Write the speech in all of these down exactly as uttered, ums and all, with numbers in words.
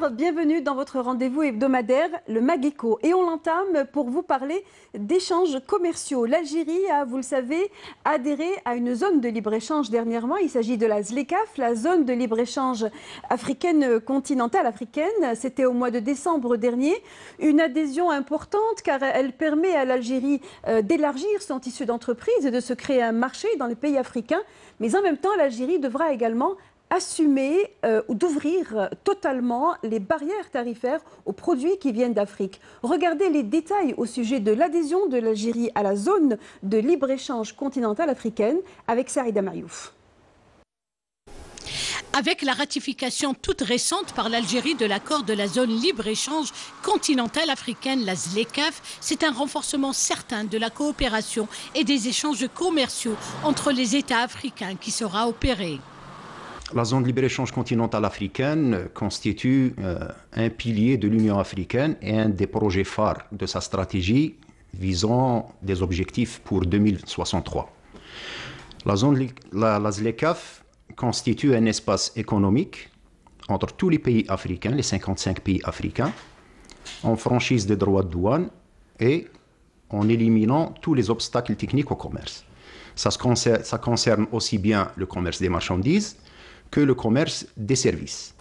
Bonsoir, bienvenue dans votre rendez-vous hebdomadaire, le Mageco. Et on l'entame pour vous parler d'échanges commerciaux. L'Algérie a, vous le savez, adhéré à une zone de libre-échange dernièrement. Il s'agit de la ZLECAF, la zone de libre-échange africaine continentale africaine. C'était au mois de décembre dernier. Une adhésion importante car elle permet à l'Algérie d'élargir son tissu d'entreprise et de se créer un marché dans les pays africains. Mais en même temps, l'Algérie devra également assumer euh, ou d'ouvrir totalement les barrières tarifaires aux produits qui viennent d'Afrique. Regardez les détails au sujet de l'adhésion de l'Algérie à la zone de libre-échange continentale africaine avec Saïd Amayouf. Avec la ratification toute récente par l'Algérie de l'accord de la zone libre-échange continentale africaine, la ZLECAF, c'est un renforcement certain de la coopération et des échanges commerciaux entre les États africains qui sera opéré. La zone de libre-échange continentale africaine constitue euh, un pilier de l'Union africaine et un des projets phares de sa stratégie visant des objectifs pour deux mille soixante-trois. La zone la, la ZLECAF constitue un espace économique entre tous les pays africains, les cinquante-cinq pays africains, en franchise des droits de douane et en éliminant tous les obstacles techniques au commerce. Ça, se concerne, ça concerne aussi bien le commerce des marchandises que le commerce des services.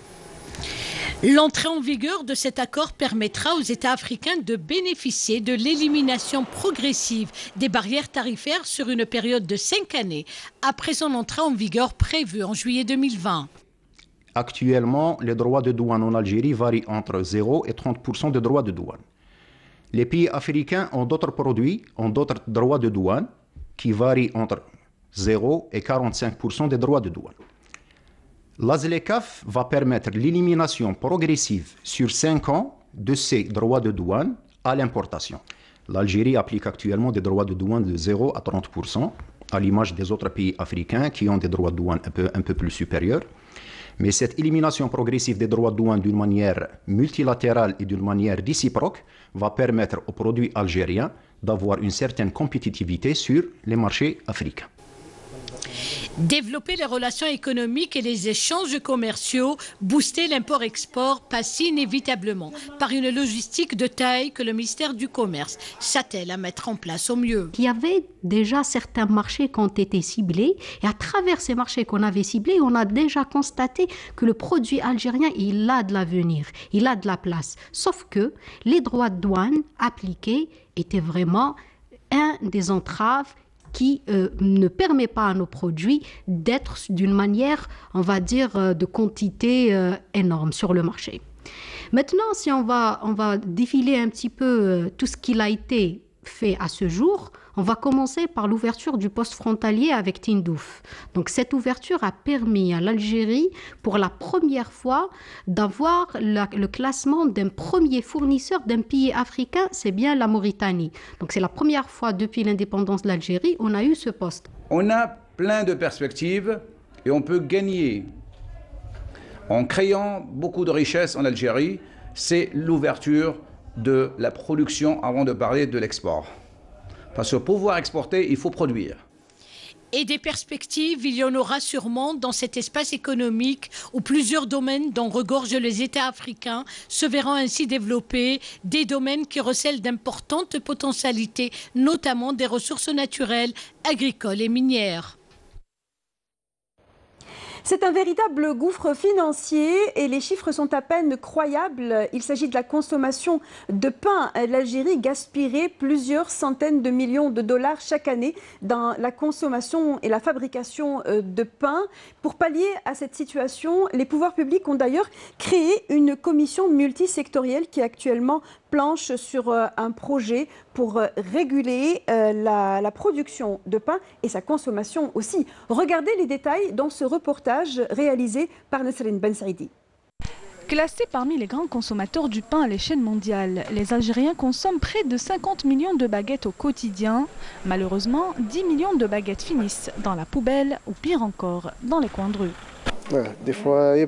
L'entrée en vigueur de cet accord permettra aux États africains de bénéficier de l'élimination progressive des barrières tarifaires sur une période de cinq années, après son entrée en vigueur prévue en juillet deux mille vingt. Actuellement, les droits de douane en Algérie varient entre zéro et trente pour cent de droits de douane. Les pays africains ont d'autres produits, ont d'autres droits de douane qui varient entre zéro et quarante-cinq pour cent des droits de douane. La ZLECAF va permettre l'élimination progressive sur cinq ans de ces droits de douane à l'importation. L'Algérie applique actuellement des droits de douane de zéro à trente pour cent, à l'image des autres pays africains qui ont des droits de douane un peu, un peu plus supérieurs. Mais cette élimination progressive des droits de douane d'une manière multilatérale et d'une manière réciproque va permettre aux produits algériens d'avoir une certaine compétitivité sur les marchés africains. Développer les relations économiques et les échanges commerciaux, booster l'import-export passe inévitablement par une logistique de taille que le ministère du Commerce s'attelle à mettre en place au mieux. Il y avait déjà certains marchés qui ont été ciblés et à travers ces marchés qu'on avait ciblés, on a déjà constaté que le produit algérien, il a de l'avenir, il a de la place. Sauf que les droits de douane appliqués étaient vraiment un des entraves qui euh, ne permet pas à nos produits d'être d'une manière, on va dire, de quantité euh, énorme sur le marché. Maintenant, si on va, on va défiler un petit peu euh, tout ce qu'il a été fait à ce jour, on va commencer par l'ouverture du poste frontalier avec Tindouf. Donc cette ouverture a permis à l'Algérie, pour la première fois, d'avoir le classement d'un premier fournisseur d'un pays africain, c'est bien la Mauritanie. Donc c'est la première fois depuis l'indépendance de l'Algérie, on a eu ce poste. On a plein de perspectives et on peut gagner en créant beaucoup de richesses en Algérie. C'est l'ouverture de la production avant de parler de l'export. Parce que pour pouvoir exporter, il faut produire. Et des perspectives, il y en aura sûrement dans cet espace économique où plusieurs domaines dont regorgent les États africains se verront ainsi développés, des domaines qui recèlent d'importantes potentialités, notamment des ressources naturelles, agricoles et minières. C'est un véritable gouffre financier et les chiffres sont à peine croyables. Il s'agit de la consommation de pain. L'Algérie gaspillerait plusieurs centaines de millions de dollars chaque année dans la consommation et la fabrication de pain. Pour pallier à cette situation, les pouvoirs publics ont d'ailleurs créé une commission multisectorielle qui actuellement planche sur un projet pour réguler la, la production de pain et sa consommation aussi. Regardez les détails dans ce reportage réalisé par Nesrine Bensidi. Classés parmi les grands consommateurs du pain à l'échelle mondiale, les Algériens consomment près de cinquante millions de baguettes au quotidien. Malheureusement, dix millions de baguettes finissent dans la poubelle ou pire encore, dans les coins de rue. Ouais, des fois, il y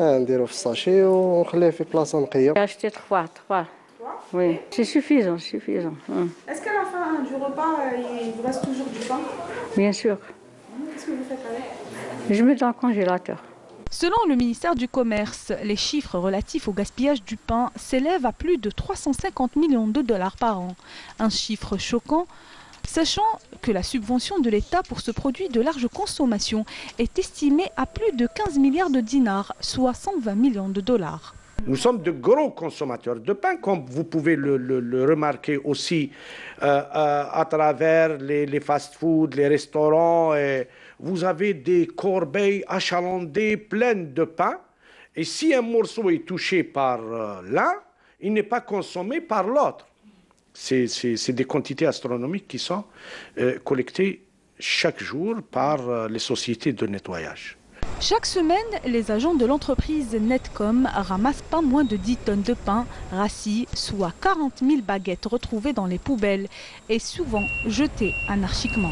نديرو في الساشي ونخليه في بلاصه نقيه. اشتي trois trois. Oui, c'est suffisant, suffisant. Est-ce qu'à la fin du repas il vous reste toujours du pain? Bien sûr. Qu'est-ce que vous faites avec? Je mets dans le congélateur. Selon le ministère du Commerce, les chiffres relatifs au gaspillage du pain s'élèvent à plus de trois cent cinquante millions de dollars par an. Un chiffre choquant, sachant que la subvention de l'État pour ce produit de large consommation est estimée à plus de quinze milliards de dinars, soit cent vingt millions de dollars. Nous sommes de gros consommateurs de pain, comme vous pouvez le, le, le remarquer aussi euh, euh, à travers les, les fast-foods, les restaurants. Et vous avez des corbeilles achalandées pleines de pain. Et si un morceau est touché par euh, l'un, il n'est pas consommé par l'autre. C'est des quantités astronomiques qui sont euh, collectées chaque jour par euh, les sociétés de nettoyage. Chaque semaine, les agents de l'entreprise Netcom ramassent pas moins de dix tonnes de pain rassis, soit quarante mille baguettes retrouvées dans les poubelles et souvent jetées anarchiquement.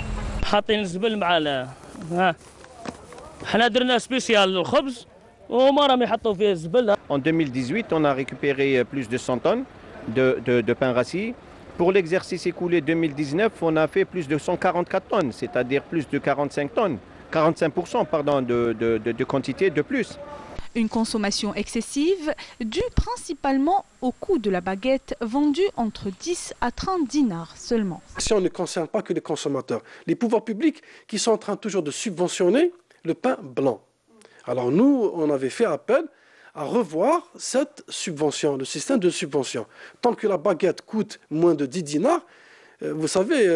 En deux mille dix-huit, on a récupéré plus de cent tonnes de, de, de pain rassis. Pour l'exercice écoulé deux mille dix-neuf, on a fait plus de cent quarante-quatre tonnes, c'est-à-dire plus de quarante-cinq tonnes. quarante-cinq pour cent pardon, de, de, de, de quantité de plus. Une consommation excessive due principalement au coût de la baguette vendue entre dix à trente dinars seulement. Si on ne concerne pas que les consommateurs, les pouvoirs publics qui sont en train toujours de subventionner le pain blanc. Alors nous, on avait fait appel à revoir cette subvention, le système de subvention. Tant que la baguette coûte moins de dix dinars, vous savez,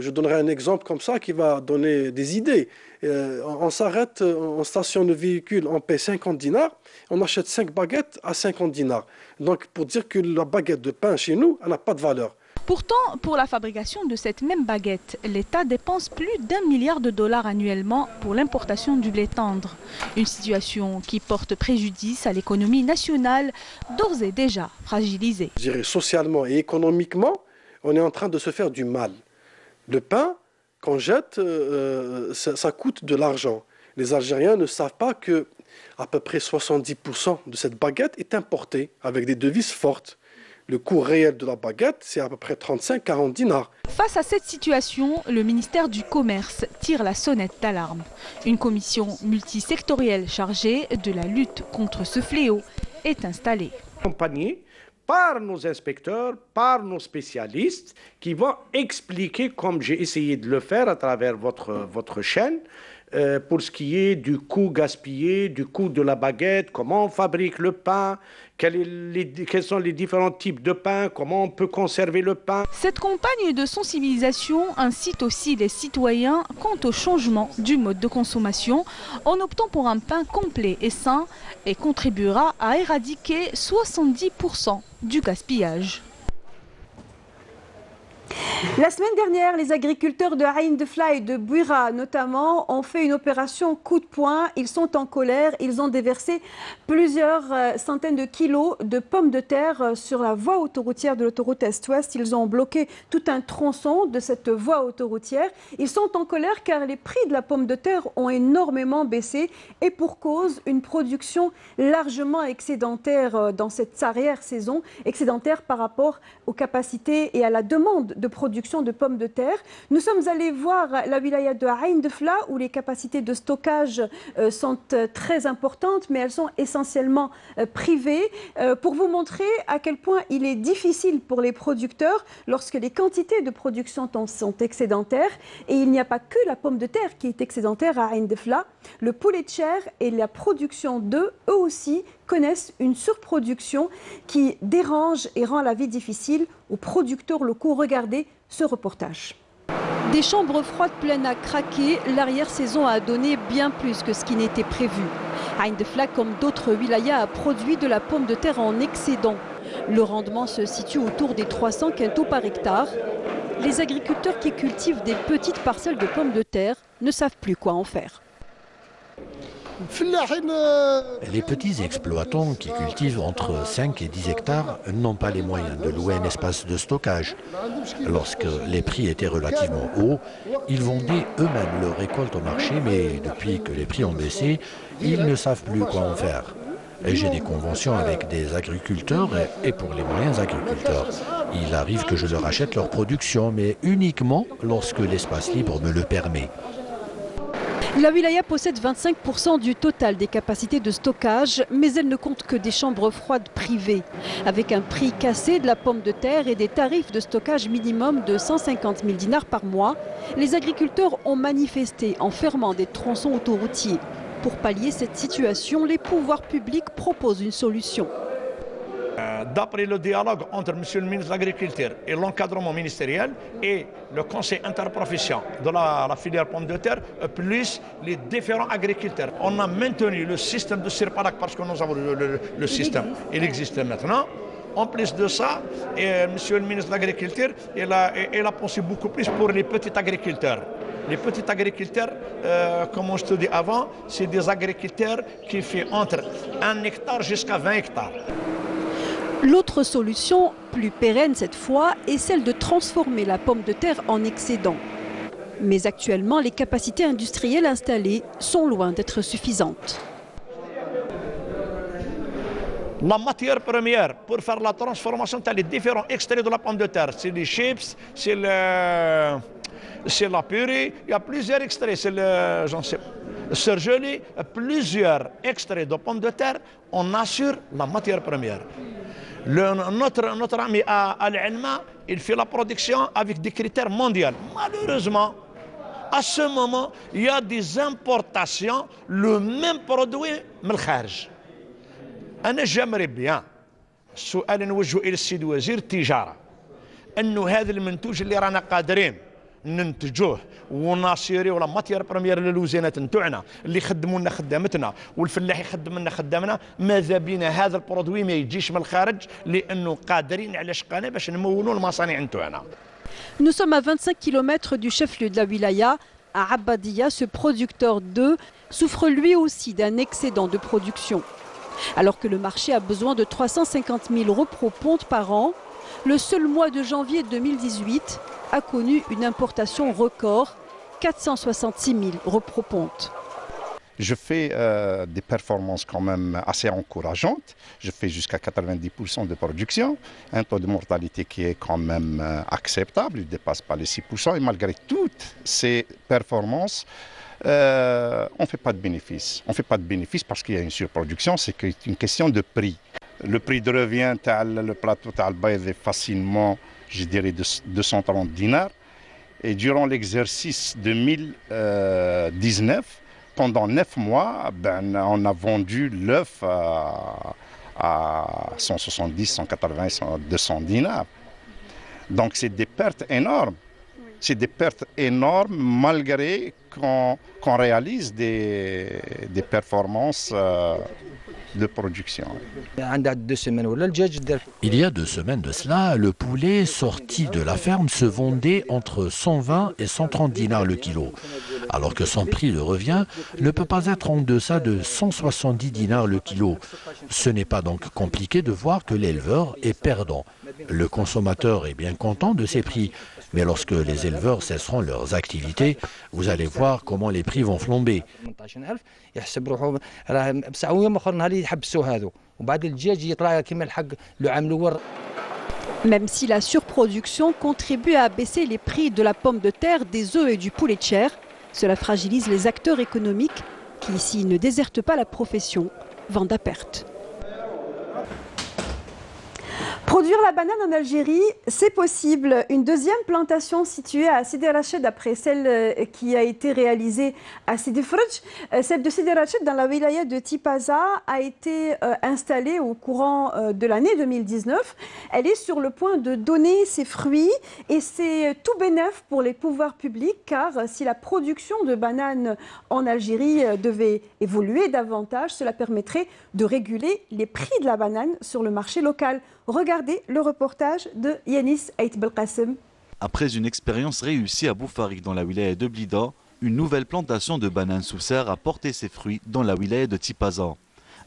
je donnerai un exemple comme ça qui va donner des idées. On s'arrête, on stationne le véhicule, on paie cinquante dinars, on achète cinq baguettes à cinquante dinars. Donc pour dire que la baguette de pain chez nous, elle n'a pas de valeur. Pourtant, pour la fabrication de cette même baguette, l'État dépense plus d'un milliard de dollars annuellement pour l'importation du blé tendre. Une situation qui porte préjudice à l'économie nationale, d'ores et déjà fragilisée. Je dirais socialement et économiquement, on est en train de se faire du mal. Le pain qu'on jette, euh, ça, ça coûte de l'argent. Les Algériens ne savent pas que à peu près soixante-dix pour cent de cette baguette est importée avec des devises fortes. Le coût réel de la baguette, c'est à peu près trente-cinq à quarante dinars. Face à cette situation, le ministère du Commerce tire la sonnette d'alarme. Une commission multisectorielle chargée de la lutte contre ce fléau est installée. Compagnie. Par nos inspecteurs, par nos spécialistes, qui vont expliquer, comme j'ai essayé de le faire à travers votre, votre chaîne, euh, pour ce qui est du coût gaspillé, du coût de la baguette, comment on fabrique le pain, quel est les, quels sont les différents types de pain, comment on peut conserver le pain. Cette campagne de sensibilisation incite aussi les citoyens quant au changement du mode de consommation en optant pour un pain complet et sain et contribuera à éradiquer soixante-dix pour cent du gaspillage. La semaine dernière, les agriculteurs de Aïn Defla et de Bouira notamment ont fait une opération coup de poing. Ils sont en colère. Ils ont déversé plusieurs centaines de kilos de pommes de terre sur la voie autoroutière de l'autoroute Est-Ouest. Ils ont bloqué tout un tronçon de cette voie autoroutière. Ils sont en colère car les prix de la pomme de terre ont énormément baissé et pour cause, une production largement excédentaire dans cette arrière-saison, excédentaire par rapport aux capacités et à la demande de production de pommes de terre. Nous sommes allés voir la wilaya de Aïn Defla où les capacités de stockage sont très importantes mais elles sont essentiellement privées pour vous montrer à quel point il est difficile pour les producteurs lorsque les quantités de production sont excédentaires et il n'y a pas que la pomme de terre qui est excédentaire à Aïn Defla. Le poulet de chair et la production d'œufs, eux aussi, connaissent une surproduction qui dérange et rend la vie difficile aux producteurs locaux. Regardez ce reportage. Des chambres froides pleines à craquer, l'arrière-saison a donné bien plus que ce qui n'était prévu. Aïn Defla, comme d'autres wilayas, a produit de la pomme de terre en excédent. Le rendement se situe autour des trois cents quintaux par hectare. Les agriculteurs qui cultivent des petites parcelles de pommes de terre ne savent plus quoi en faire. Les petits exploitants qui cultivent entre cinq et dix hectares n'ont pas les moyens de louer un espace de stockage. Lorsque les prix étaient relativement hauts, ils vendaient eux-mêmes leur récolte au marché, mais depuis que les prix ont baissé, ils ne savent plus quoi en faire. J'ai des conventions avec des agriculteurs et pour les moyens agriculteurs. Il arrive que je leur achète leur production, mais uniquement lorsque l'espace libre me le permet. La wilaya possède vingt-cinq pour cent du total des capacités de stockage, mais elle ne compte que des chambres froides privées. Avec un prix cassé de la pomme de terre et des tarifs de stockage minimum de cent cinquante mille dinars par mois, les agriculteurs ont manifesté en fermant des tronçons autoroutiers. Pour pallier cette situation, les pouvoirs publics proposent une solution. D'après le dialogue entre M. le ministre de l'Agriculture et l'encadrement ministériel et le conseil interprofession de la, la filière pomme de terre, plus les différents agriculteurs. On a maintenu le système de Sirpalac parce que nous avons le, le, le système. Il existe maintenant. En plus de ça, et M. le ministre de l'Agriculture, il a, il a pensé beaucoup plus pour les petits agriculteurs. Les petits agriculteurs, euh, comme on te dit avant, c'est des agriculteurs qui font entre un hectare jusqu'à vingt hectares. L'autre solution, plus pérenne cette fois, est celle de transformer la pomme de terre en excédent. Mais actuellement, les capacités industrielles installées sont loin d'être suffisantes. La matière première pour faire la transformation, c'est les différents extraits de la pomme de terre. C'est les chips, c'est le... c'est la purée, il y a plusieurs extraits, c'est le... j'en sais pas. Surgelé, plusieurs extraits de pommes de terre, on assure la matière première. Le, notre, notre ami Al-Ilma, il fait la production avec des critères mondiaux. Malheureusement, à ce moment, il y a des importations, le même produit, mais le kharj. J'aimerais bien, سؤال نوجه إلى السيد وزير التجارة أنه هذا المنتوج اللي رانا قادرين ننتجوه وناسيريو لا ماتيير بريمير للوزينات نتاعنا اللي يخدموا لنا خدامتنا والفلاح يخدم لنا خدامنا، ماذا بينا هذا البرودوي ما يجيش من الخارج لانه قادرين على شقانا باش نمولوا المصانع نتاعنا. Nous sommes à vingt-cinq kilomètres du chef-lieu de la wilaya. À Abbadiya, ce producteur d'œufs souffre lui aussi d'un excédent de production. Alors que le marché a besoin de trois cent cinquante mille repropontes par an, le seul mois de janvier deux mille dix-huit a connu une importation record, quatre cent soixante-six mille repropontes. Je fais euh, des performances quand même assez encourageantes. Je fais jusqu'à quatre-vingt-dix pour cent de production, un taux de mortalité qui est quand même euh, acceptable, il ne dépasse pas les six pour cent. Et malgré toutes ces performances, euh, on ne fait pas de bénéfice. On ne fait pas de bénéfice parce qu'il y a une surproduction, c'est une question de prix. Le prix de revient, le plateau Talbaïd est facilement, je dirais, deux cent trente dinars. Et durant l'exercice deux mille dix-neuf, pendant neuf mois, ben, on a vendu l'œuf à, à cent soixante-dix, cent quatre-vingts, deux cents dinars. Donc c'est des pertes énormes. C'est des pertes énormes malgré qu'on qu'on réalise des, des performances euh, de production. Il y a deux semaines de cela, le poulet sorti de la ferme se vendait entre cent vingt et cent trente dinars le kilo, alors que son prix de revient ne peut pas être en deçà de cent soixante-dix dinars le kilo. Ce n'est pas donc compliqué de voir que l'éleveur est perdant. Le consommateur est bien content de ces prix, mais lorsque les éleveurs cesseront leurs activités, vous allez voir comment les prix vont flamber. Même si la surproduction contribue à abaisser les prix de la pomme de terre, des œufs et du poulet de chair, cela fragilise les acteurs économiques qui, s'ils ne désertent pas la profession, vendent à perte. Produire la banane en Algérie, c'est possible. Une deuxième plantation située à Sidi Rachid, après celle qui a été réalisée à Sidi Fredj, celle de Sidi Rachid dans la wilaya de Tipaza, a été installée au courant de l'année deux mille dix-neuf. Elle est sur le point de donner ses fruits et c'est tout bénef pour les pouvoirs publics, car si la production de bananes en Algérie devait évoluer davantage, cela permettrait de réguler les prix de la banane sur le marché local. Regardez le reportage de Yanis Haït Belkassem. Après une expérience réussie à Boufarik dans la wilaya de Blida, une nouvelle plantation de bananes sous serre a porté ses fruits dans la wilaya de Tipaza.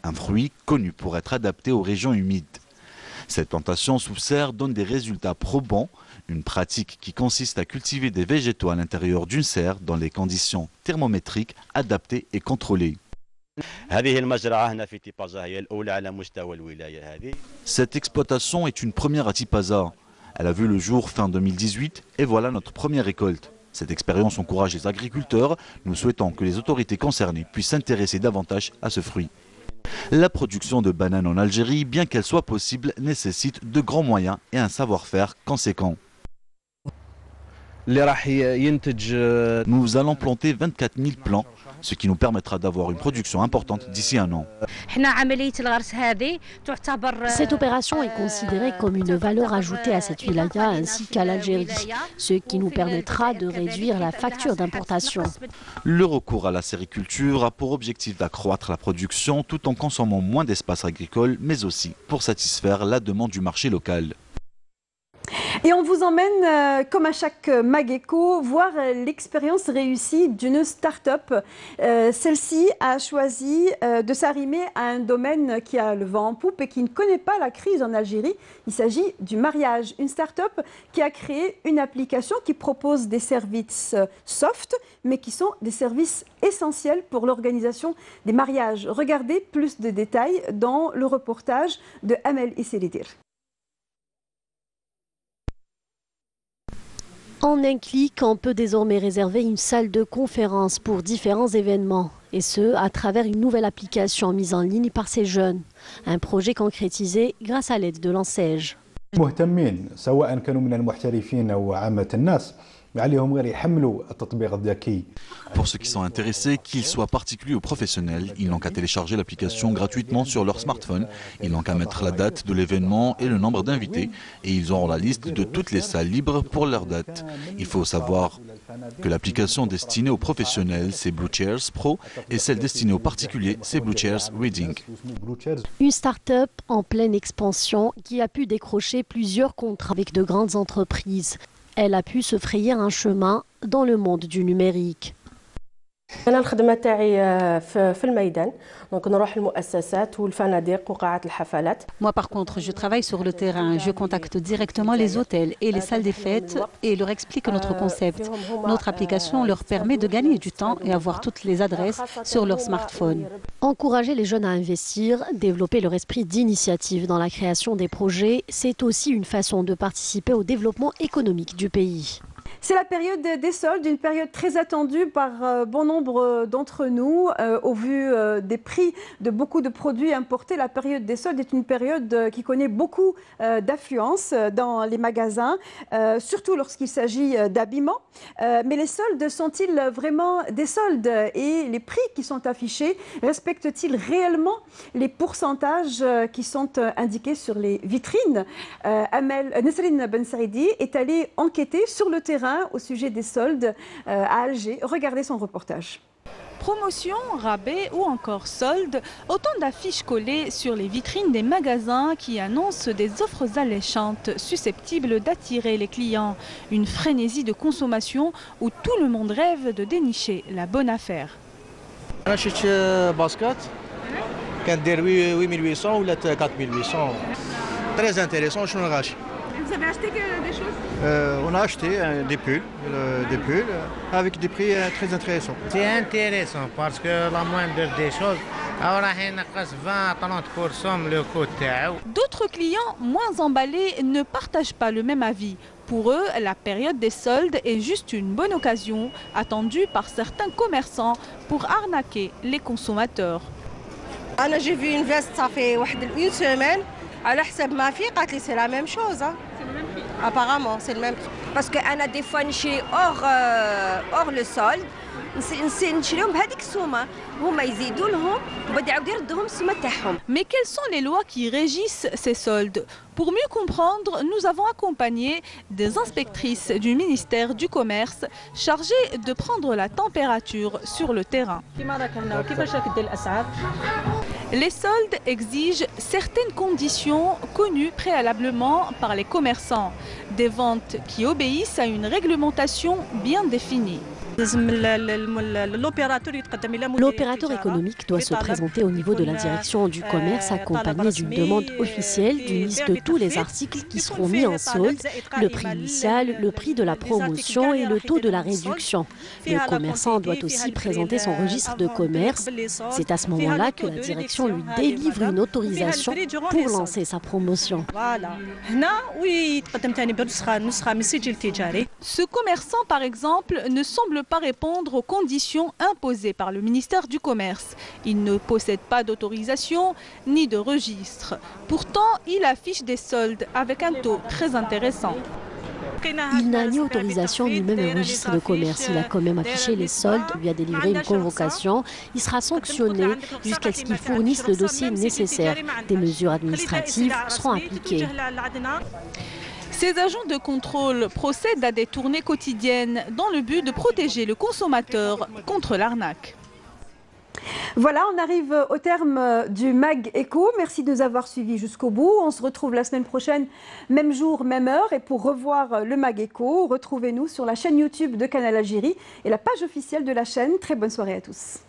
Un fruit connu pour être adapté aux régions humides. Cette plantation sous serre donne des résultats probants, une pratique qui consiste à cultiver des végétaux à l'intérieur d'une serre dans les conditions thermométriques adaptées et contrôlées. Cette exploitation est une première à Tipaza. Elle a vu le jour fin deux mille dix-huit et voilà notre première récolte. Cette expérience encourage les agriculteurs. Nous souhaitons que les autorités concernées puissent s'intéresser davantage à ce fruit. La production de bananes en Algérie, bien qu'elle soit possible, nécessite de grands moyens et un savoir-faire conséquent. Nous allons planter vingt-quatre mille plants, ce qui nous permettra d'avoir une production importante d'ici un an. Cette opération est considérée comme une valeur ajoutée à cette wilaya ainsi qu'à l'Algérie, ce qui nous permettra de réduire la facture d'importation. Le recours à la sériculture a pour objectif d'accroître la production tout en consommant moins d'espace agricole, mais aussi pour satisfaire la demande du marché local. Et on vous emmène, euh, comme à chaque Mageco, voir l'expérience réussie d'une start-up. Euh, Celle-ci a choisi euh, de s'arrimer à un domaine qui a le vent en poupe et qui ne connaît pas la crise en Algérie. Il s'agit du mariage. Une start-up qui a créé une application qui propose des services soft, mais qui sont des services essentiels pour l'organisation des mariages. Regardez plus de détails dans le reportage de Amel Iseridir. En un clic, on peut désormais réserver une salle de conférence pour différents événements, et ce, à travers une nouvelle application mise en ligne par ces jeunes. Un projet concrétisé grâce à l'aide de l'ANSEJ. Pour ceux qui sont intéressés, qu'ils soient particuliers ou professionnels, ils n'ont qu'à télécharger l'application gratuitement sur leur smartphone. Ils n'ont qu'à mettre la date de l'événement et le nombre d'invités. Et ils auront la liste de toutes les salles libres pour leur date. Il faut savoir que l'application destinée aux professionnels, c'est Bluechairs Pro, et celle destinée aux particuliers, c'est Bluechairs Wedding. Une start-up en pleine expansion qui a pu décrocher plusieurs contrats avec de grandes entreprises. Elle a pu se frayer un chemin dans le monde du numérique. Moi par contre, je travaille sur le terrain, je contacte directement les hôtels et les salles des fêtes et leur explique notre concept. Notre application leur permet de gagner du temps et avoir toutes les adresses sur leur smartphone. Encourager les jeunes à investir, développer leur esprit d'initiative dans la création des projets, c'est aussi une façon de participer au développement économique du pays. C'est la période des soldes, une période très attendue par bon nombre d'entre nous. Euh, au vu euh, des prix de beaucoup de produits importés, la période des soldes est une période qui connaît beaucoup euh, d'affluence dans les magasins, euh, surtout lorsqu'il s'agit d'habillement. Euh, mais les soldes sont-ils vraiment des soldes et les prix qui sont affichés respectent-ils réellement les pourcentages qui sont indiqués sur les vitrines? euh, Amel, euh, Nesrine Bensidi est allée enquêter sur le terrain au sujet des soldes à Alger. Regardez son reportage. Promotion, rabais ou encore soldes, autant d'affiches collées sur les vitrines des magasins qui annoncent des offres alléchantes susceptibles d'attirer les clients. Une frénésie de consommation où tout le monde rêve de dénicher la bonne affaire. J'achète basket, huit mille huit cents ou quatre mille huit cents. Très intéressant, je me rachète. Vous avez acheté des choses? euh, On a acheté euh, des pulls, euh, des pulls euh, avec des prix euh, très intéressants. C'est intéressant parce que la moindre des choses, vingt à trente pour cent le coût. D'autres clients moins emballés ne partagent pas le même avis. Pour eux, la période des soldes est juste une bonne occasion attendue par certains commerçants pour arnaquer les consommateurs. J'ai vu une veste, ça fait une semaine. Alors, c'est ma fille, c'est la même chose. Hein. C'est le même prix. Apparemment, c'est le même prix. Parce qu'on a des fois chez hors, euh, hors le sol. Mais quelles sont les lois qui régissent ces soldes? Pour mieux comprendre, nous avons accompagné des inspectrices du ministère du Commerce chargées de prendre la température sur le terrain. Les soldes exigent certaines conditions connues préalablement par les commerçants, des ventes qui obéissent à une réglementation bien définie. L'opérateur économique doit se présenter au niveau de la direction du commerce accompagné d'une demande officielle d'une liste de tous les articles qui seront mis en solde, le prix initial, le prix de la promotion et le taux de la réduction. Le commerçant doit aussi présenter son registre de commerce. C'est à ce moment-là que la direction lui délivre une autorisation pour lancer sa promotion. Ce commerçant, par exemple, ne semble pas répondre aux conditions imposées par le ministère du Commerce. Il ne possède pas d'autorisation ni de registre. Pourtant, il affiche des soldes avec un taux très intéressant. Il n'a ni autorisation ni même un registre de commerce. Il a quand même affiché les soldes, lui a délivré une convocation. Il sera sanctionné jusqu'à ce qu'il fournisse le dossier nécessaire. Des mesures administratives seront appliquées. Ces agents de contrôle procèdent à des tournées quotidiennes dans le but de protéger le consommateur contre l'arnaque. Voilà, on arrive au terme du Mag Éco. Merci de nous avoir suivis jusqu'au bout. On se retrouve la semaine prochaine, même jour, même heure. Et pour revoir le Mag Éco, retrouvez-nous sur la chaîne YouTube de Canal Algérie et la page officielle de la chaîne. Très bonne soirée à tous.